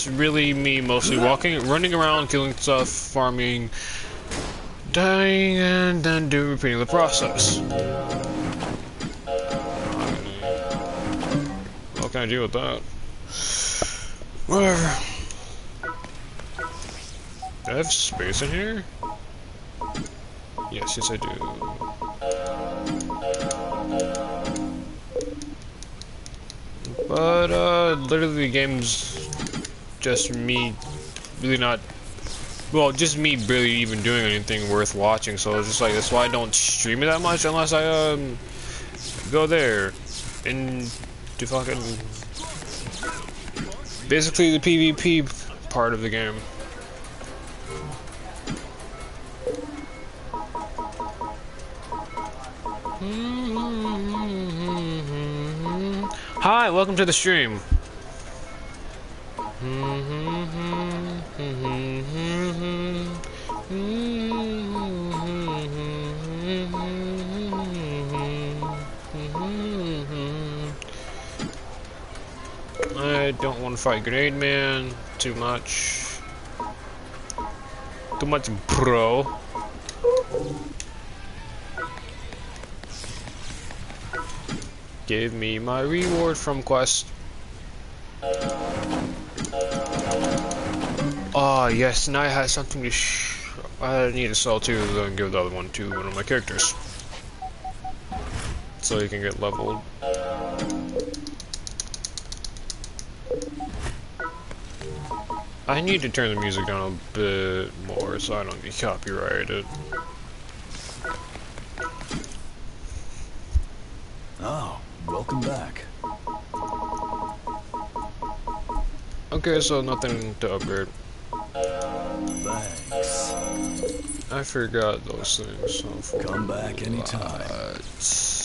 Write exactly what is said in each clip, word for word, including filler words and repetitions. it's really me mostly walking, running around, killing stuff, farming, dying, and then do repeating the process. What can I do with that? Whatever. Do I have space in here? Yes, yes I do. But, uh, literally the game's just me really not... Well, just me barely even doing anything worth watching, so it's just like, that's why I don't stream it that much unless I, um, go there and do fucking... Basically the PvP part of the game. Hi, welcome to the stream. I don't want to fight Grenade Man too much. Too much, bro. Give me my reward from quest. Ah, oh, yes, and I had something to sh I need to sell too, then give the other one to one of my characters. So you can get leveled. I need to turn the music down a bit more so I don't get copyrighted. Oh. Welcome back. Okay, so nothing to upgrade. Thanks. I forgot those things. So come back anytime. Lots.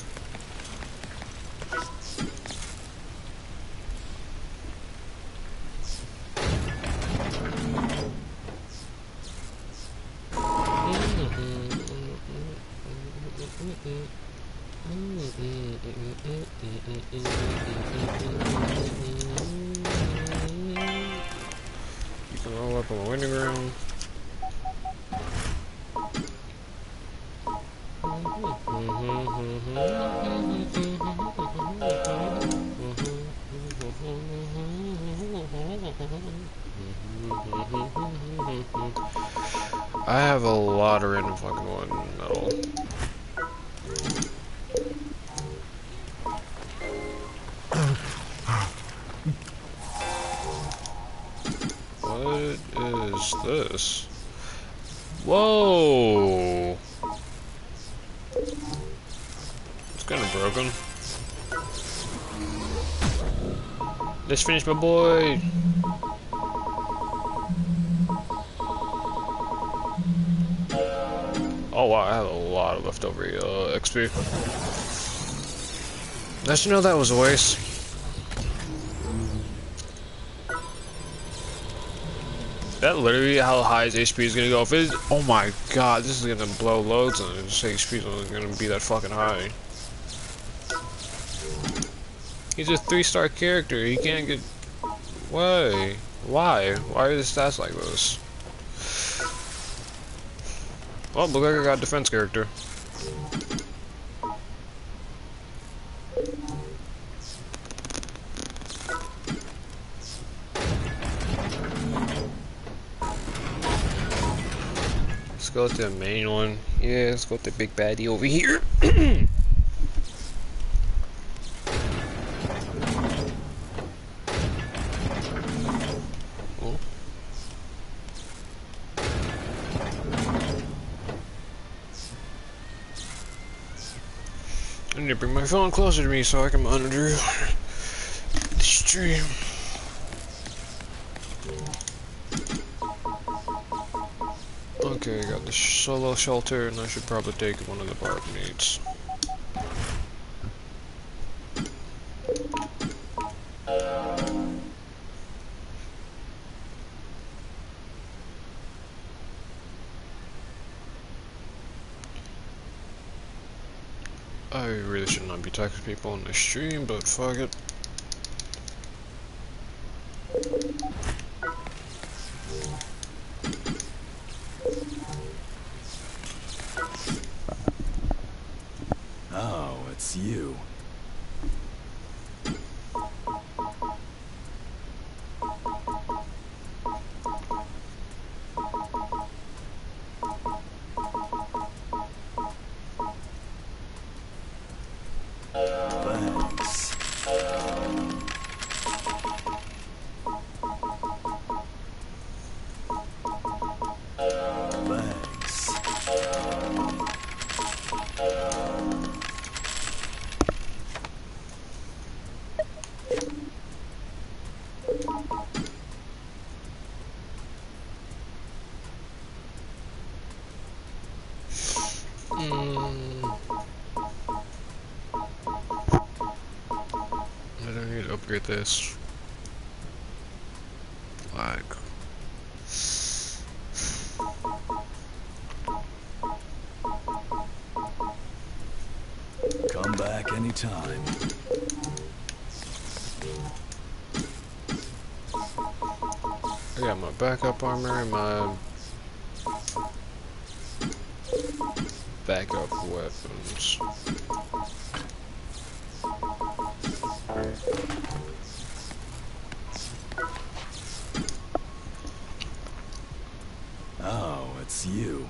I have a lot of random fucking one metal. What is this? Whoa! It's kind of broken. Let's finish my boy! Oh wow, I have a lot of leftover uh, X P. Did you know that was a waste? That literally how high his H P is gonna go. If it is, oh my god, this is gonna blow loads and his H P is gonna be that fucking high. He's a three-star character, he can't get... Why? Why? Why are the stats like this? Well, look like I got defense character. Let's go to the main one. Yeah, let's go to the big baddie over here. I need to bring my phone closer to me so I can monitor the stream. Okay, I got the solo shelter, and I should probably take one of the barb meats. I really should not be attacking people on the stream, but fuck it. trigger this. Like. Come back anytime. I got my backup armor and my backup weapons. Oh, it's you.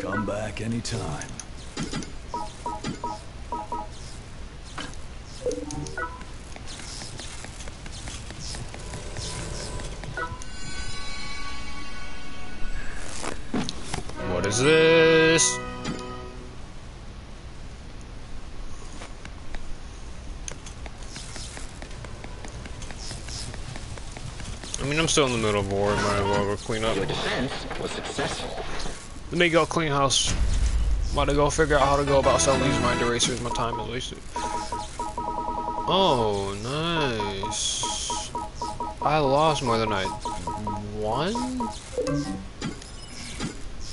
Come back anytime. What is this? I mean, I'm still in the middle of war, might as well go clean up. Your defense was successful. Let me go clean house. I'm about to go figure out how to go about selling these mind erasers. My time is wasted. Oh, nice. I lost more than I won?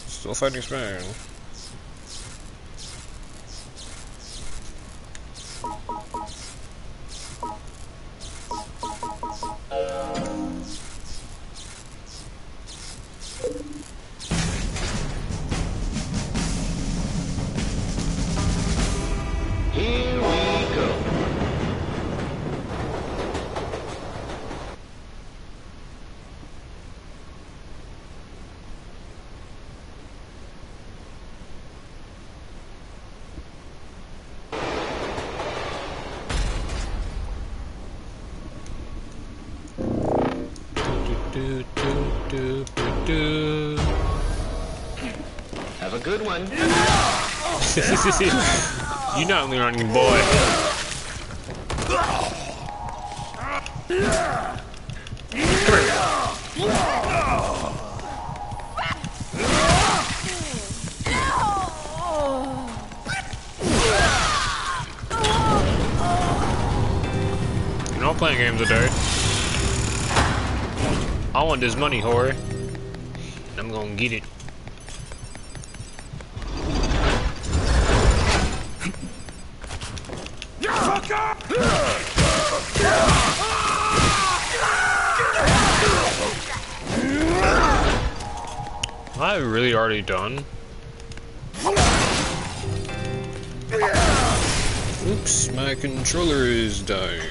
Still fighting Spain. Do, do, do, do, do. Have a good one. You're not only running, boy. Come here. You're not playing games today. I want this money, whore. I'm gonna get it. Am I really already done? Oops, my controller is dying.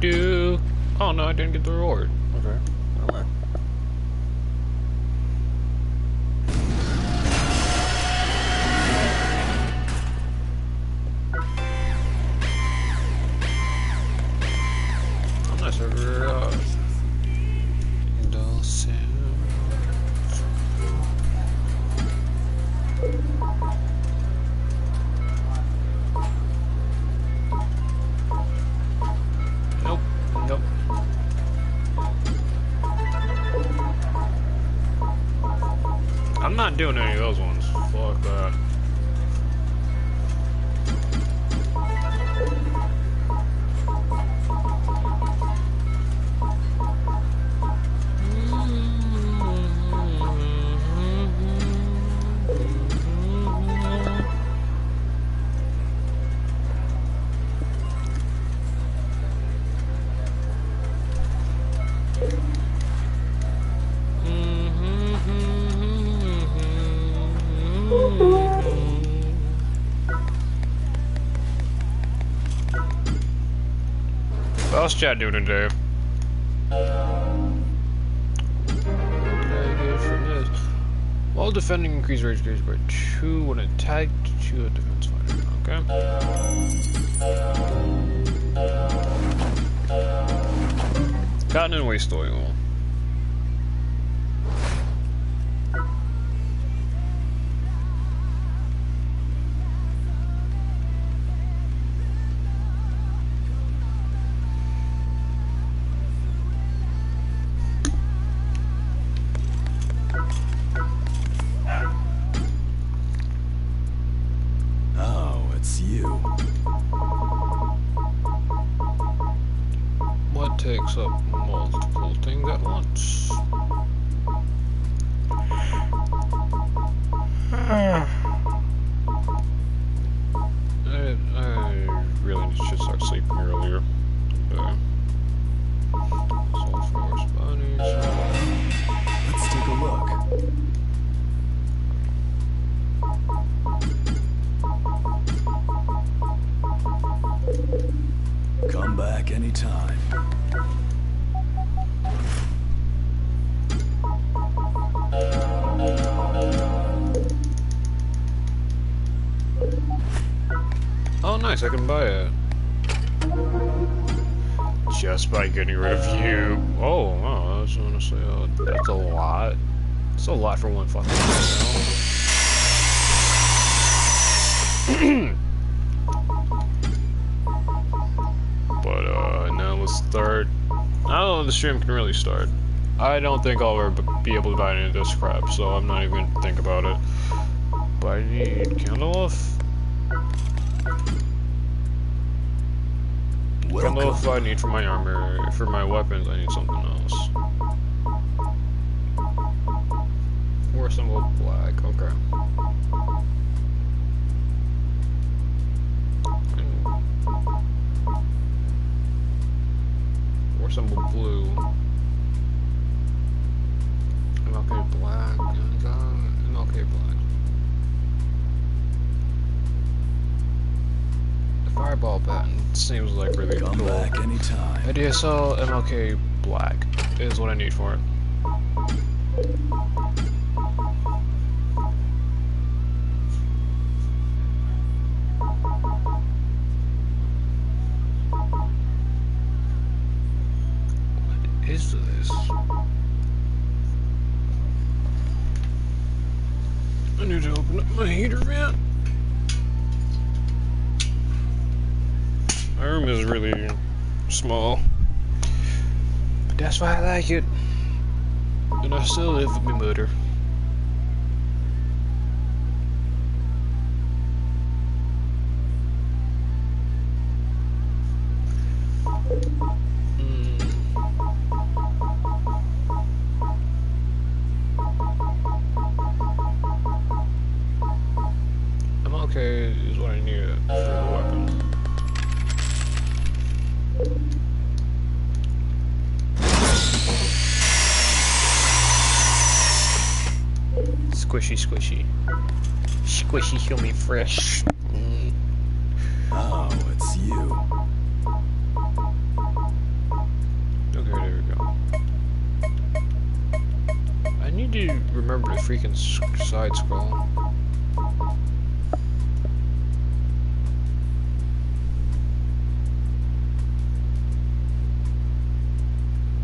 Do. Oh no, I didn't get the reward. Okay. Okay. I'm not sure. I'm not doing any of those ones. Fuck that. how's chat doing today? While defending, increase rage gauge by two when attacked to a defense fighter. Okay. Cotton and waste oil. I can buy it just by getting rid of you. Oh wow, that's honestly uh, that's a lot. It's a lot for one fucking thing. But uh, now let's start. I don't know if the stream can really start. I don't think I'll ever be able to buy any of this crap, so I'm not even gonna think about it. But I need candle off. I don't know if I need for my armor, for my weapons, I need something else. Or some old black, okay. Or some old blue. An okay black, and uh, an okay black. Fireball pattern seems like really cool. Come back anytime. A D S L M L K Black is what I need for it. What is this? I need to open up my heater vent. My room is really small, but that's why I like it, and I still live with my mother. Mm. I'm okay is what I need for the weapon. Squishy, squishy. Squishy, kill me fresh. Mm. Oh, it's you. Okay, there we go. I need to remember the freaking side scroll.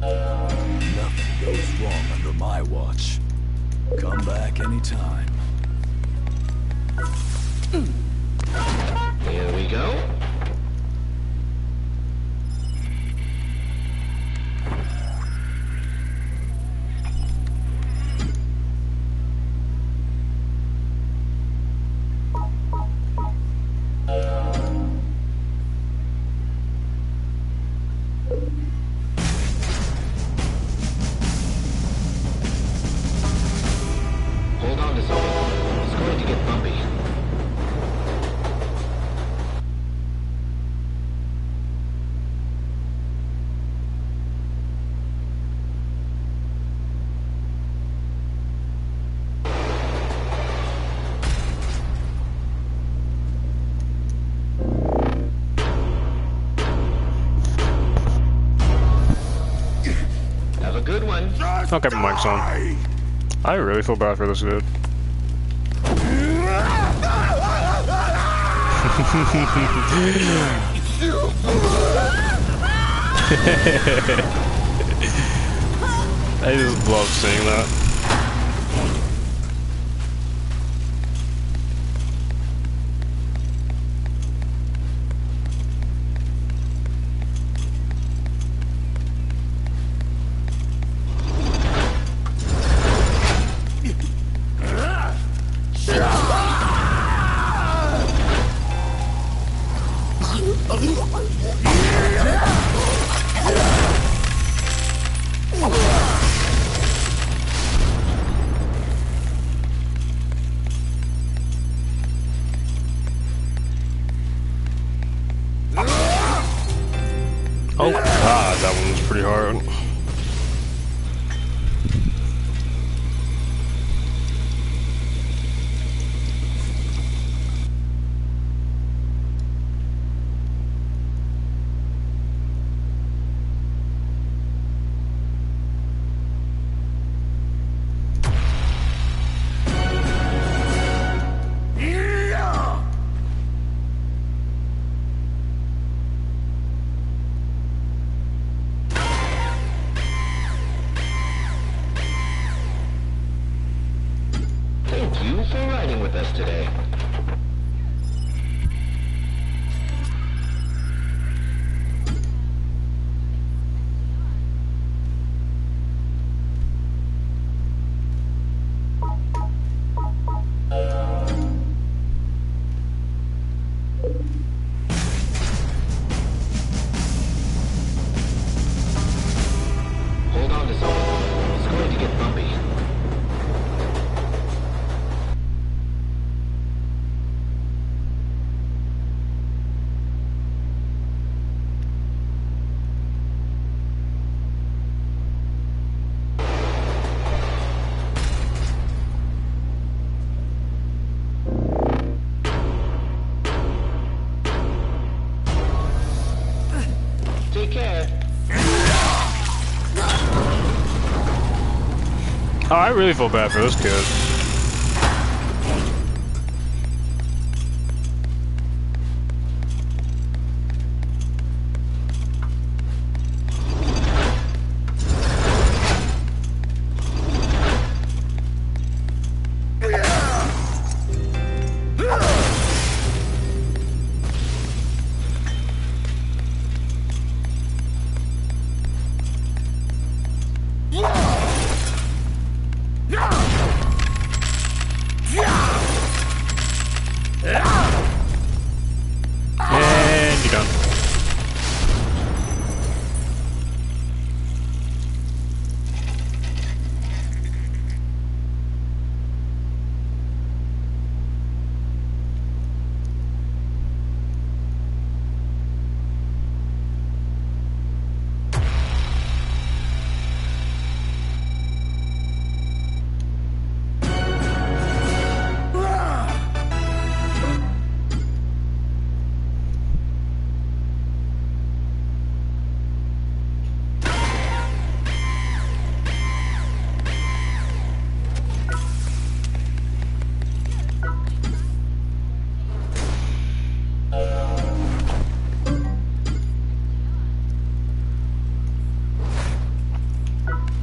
Nothing goes wrong under my watch. Come back anytime. Mm. Here we go. good one. Okay, my mic's on. I really feel bad for this dude. I just love seeing that. Oh god, that one was pretty hard. Thank you for riding with us today. Hold on to someone. It's going to get bumpy. Oh, I really feel bad for this kid.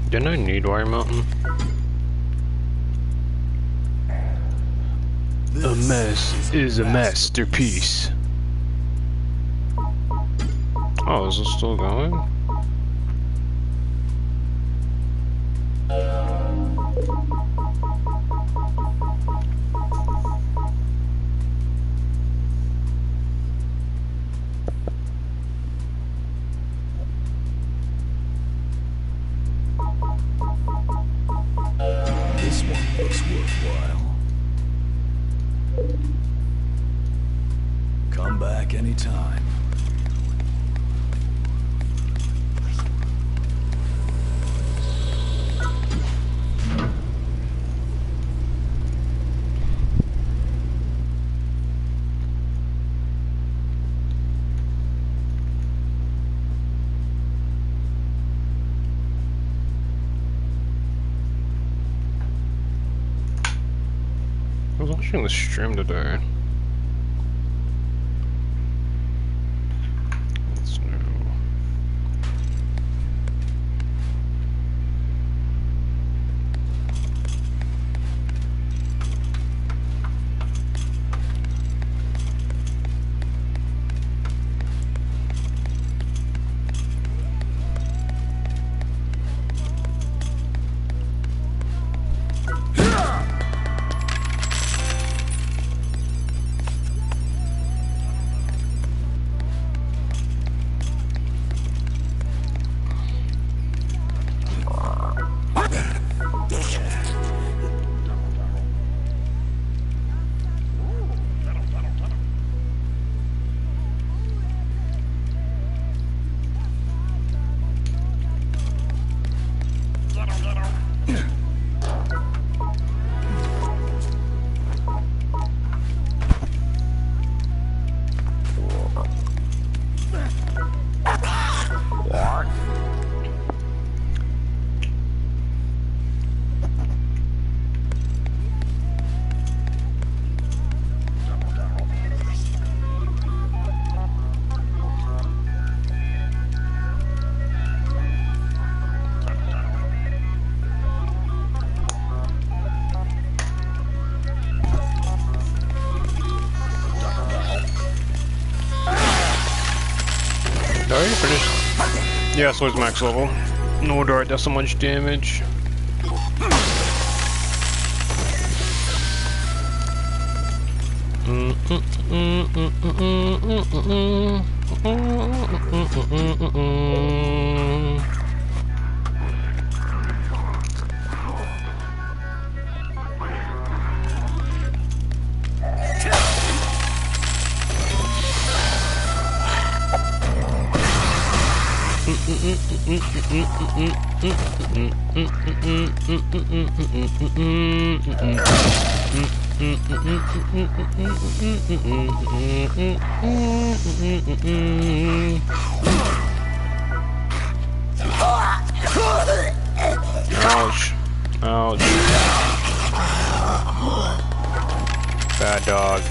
Didn't I need Iron Mountain? This a mess is a masterpiece. Oh, is this still going? It's worthwhile. Come back anytime. was watching the stream today. That's new. Yeah, so it's max level. No wonder I does so much damage. Ouch. Ouch. Bad dog.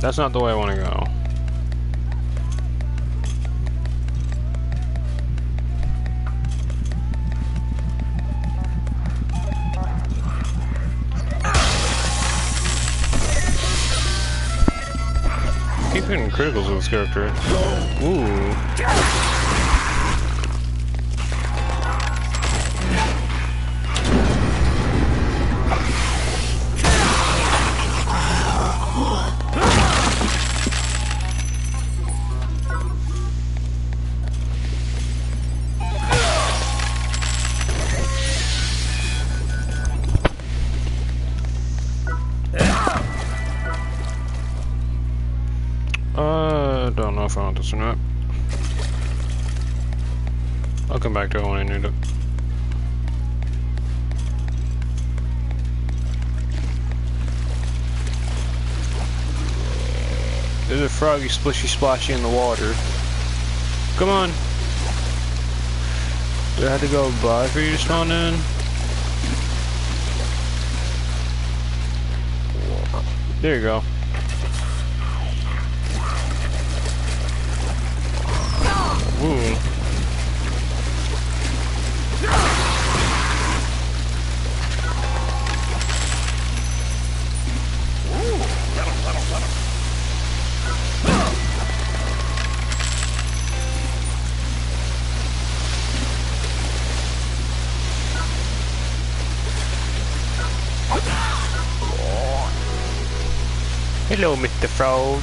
That's not the way I want to go. Keep hitting criticals with this character. Ooh. Or not. I'll come back to it when I need it. There's a froggy splishy splashy in the water. Come on! Do I have to go by for you to spawn in? There you go. Ooh. Hello, Mister Frog.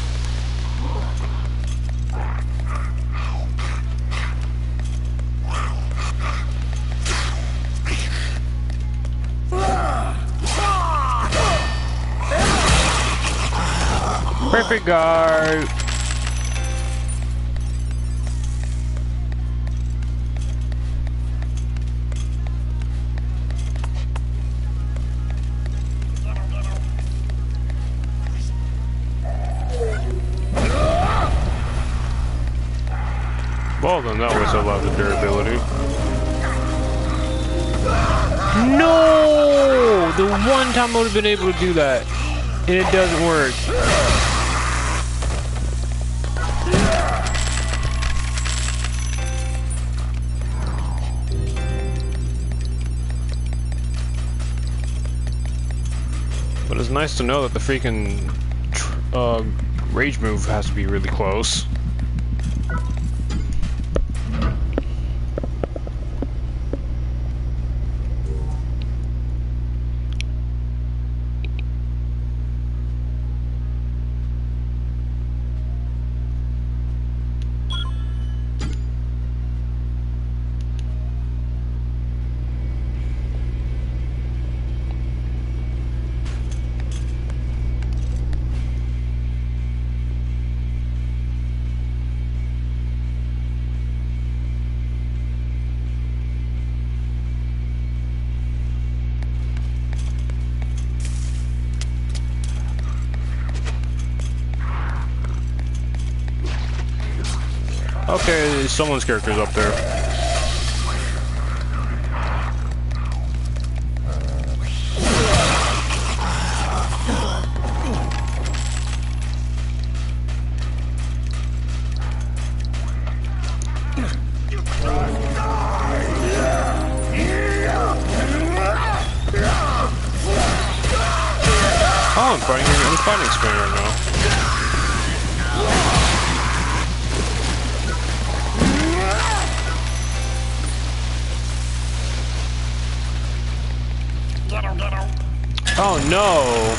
Perfect guard. Well, then that was a lot of durability. No! The one time I would have been able to do that, and it doesn't work. But it's nice to know that the freaking uh, rage move has to be really close. Okay, someone's character's up there. Oh, I'm fighting I'm fighting screen right now. Oh no!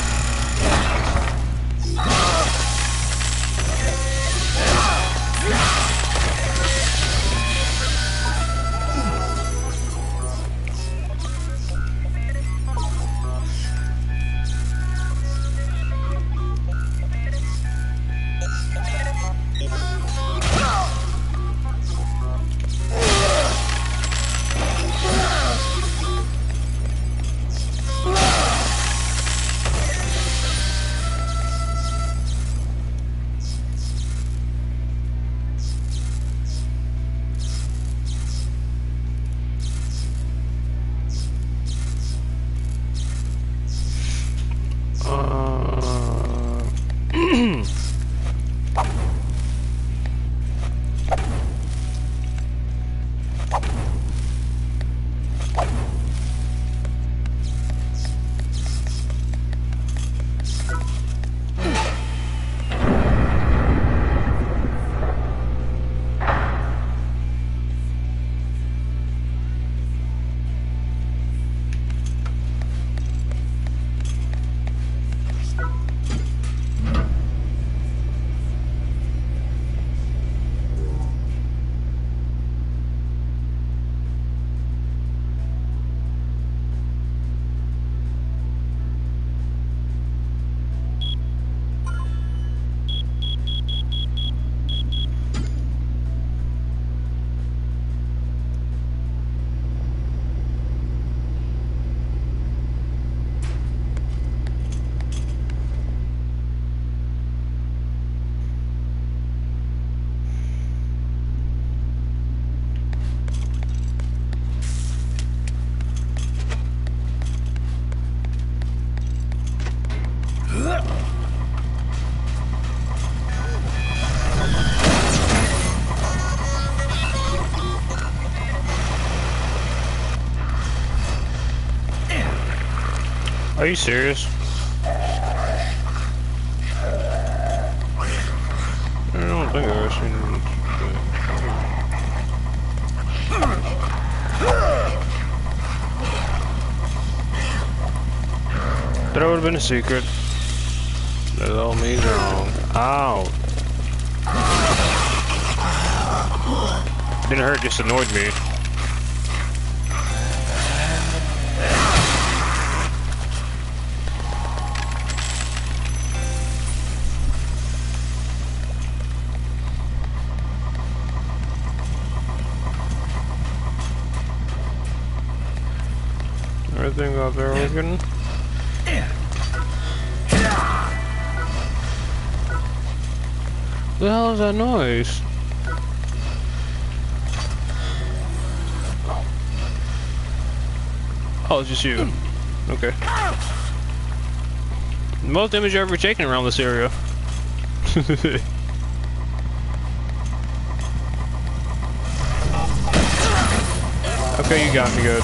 Are you serious? I don't think I've seen it. That would have been a secret. That all means wrong. Ow! Didn't hurt, just annoyed me. Everything up there looking. What the hell is that noise? Oh, it's just you. Okay. The most damage you've ever taken around this area. Okay, you got me good.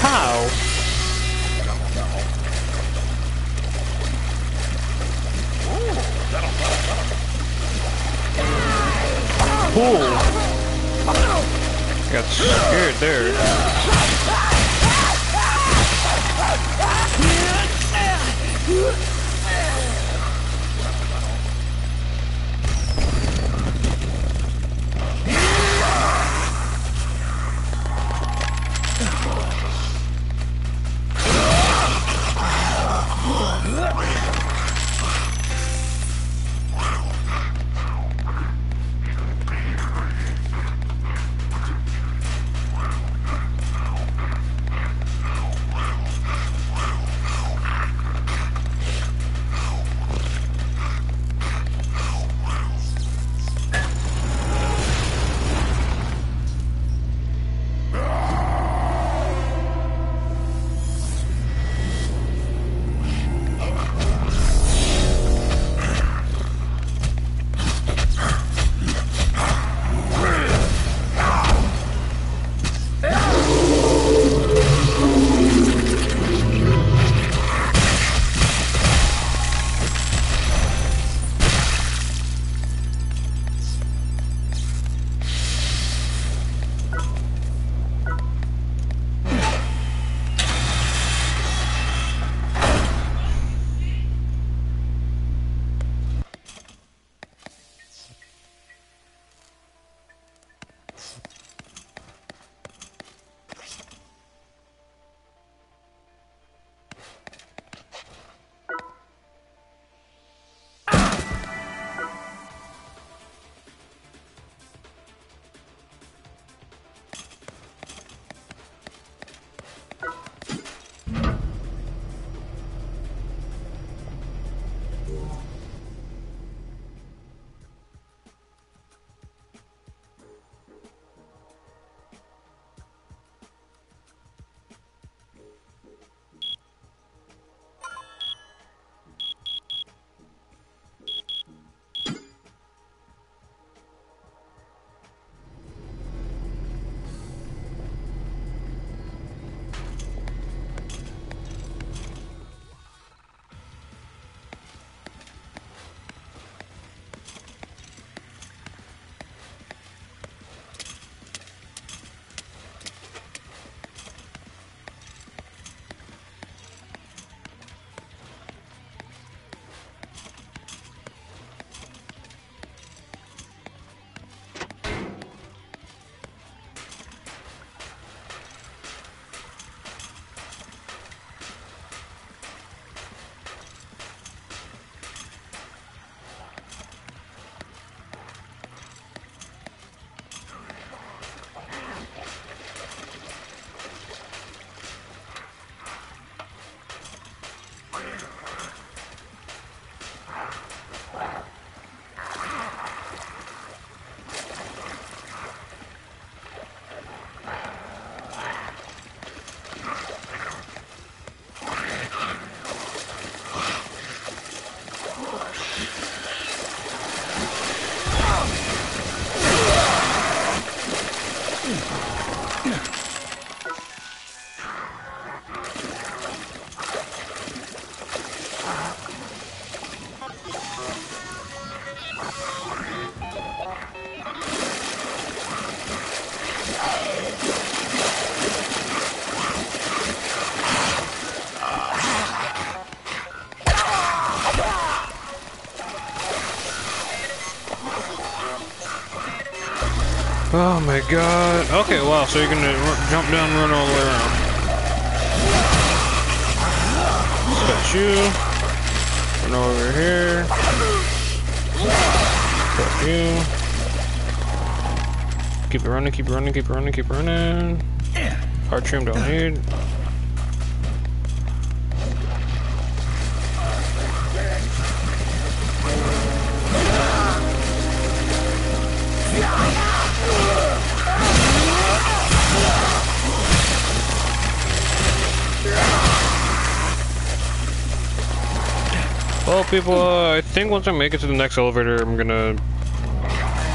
How? Cool. I got scared there. Oh my god. Okay, wow, so you're gonna jump down and run all the way around. Just got you. Run over here. Got you. Keep it running, keep it running, keep it running, keep it running. Hard trim don't need. Well, people, uh, I think once I make it to the next elevator, I'm gonna...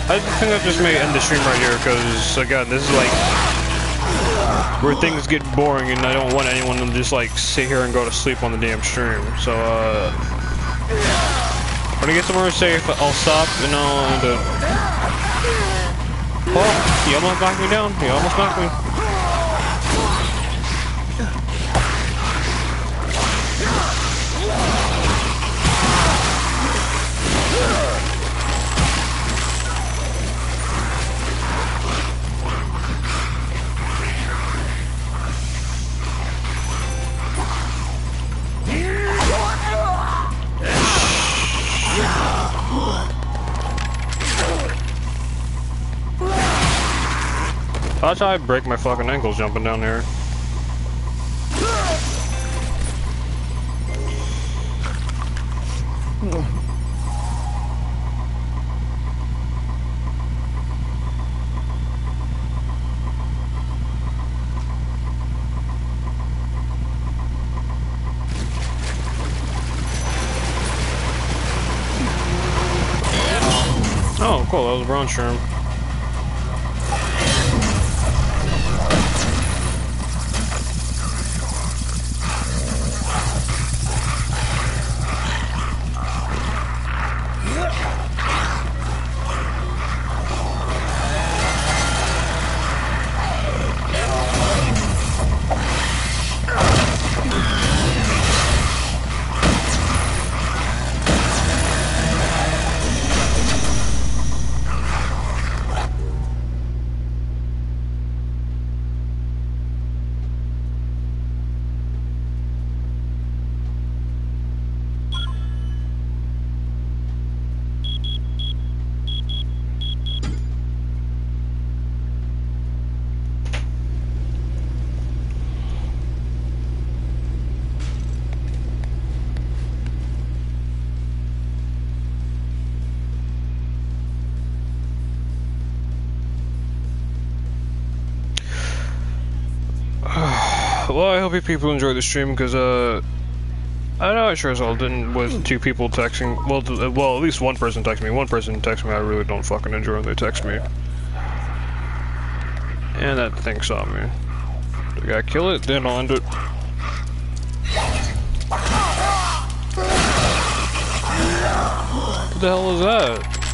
I think I just may end the stream right here, because, again, this is like... where things get boring, and I don't want anyone to just, like, sit here and go to sleep on the damn stream. So, uh... when I get somewhere safe, I'll stop, and I'll... do... Oh, you almost knocked me down. You almost knocked me. That's how I break my fucking ankles jumping down there. Oh, cool, that was a bronze shroom. Well, I hope you people enjoyed the stream, because, uh, I know I sure as hell didn't with two people texting, well, th well, at least one person texted me, one person texted me, I really don't fucking enjoy when they text me. And that thing saw me. Do I gotta kill it? Then I'll end it. What the hell is that?